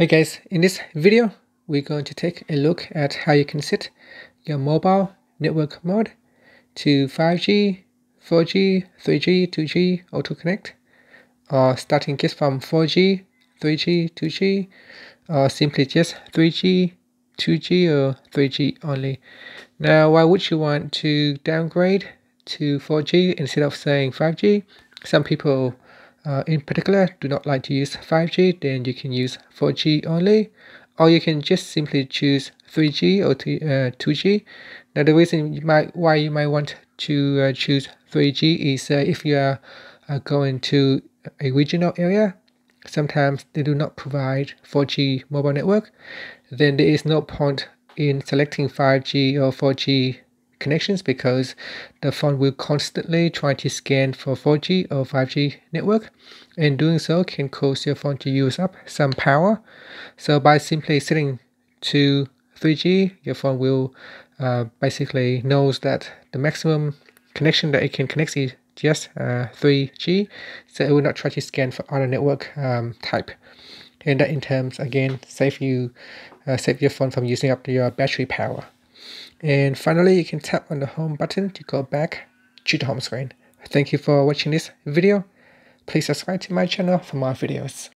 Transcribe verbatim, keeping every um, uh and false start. Hey guys, in this video we're going to take a look at how you can set your mobile network mode to five G, four G, three G, two G, auto connect, or starting just from four G, three G, two G, or simply just three G, two G or three G only. Now why would you want to downgrade to four G instead of saying five G? Some people Uh, in particular do not like to use five G, then you can use four G only, or you can just simply choose three G or two G. Now the reason you might, why you might want to uh, choose three G is uh, if you are uh, going to a regional area, sometimes they do not provide four G mobile network, then there is no point in selecting five G or four G connections because the phone will constantly try to scan for four G or five G network, and doing so can cause your phone to use up some power. So by simply setting to three G, your phone will uh, basically knows that the maximum connection that it can connect is just uh, three G, so it will not try to scan for other network um, type, and that in terms again save you uh, save your phone from using up your battery power. And finally, you can tap on the home button to go back to the home screen. Thank you for watching this video. Please subscribe to my channel for more videos.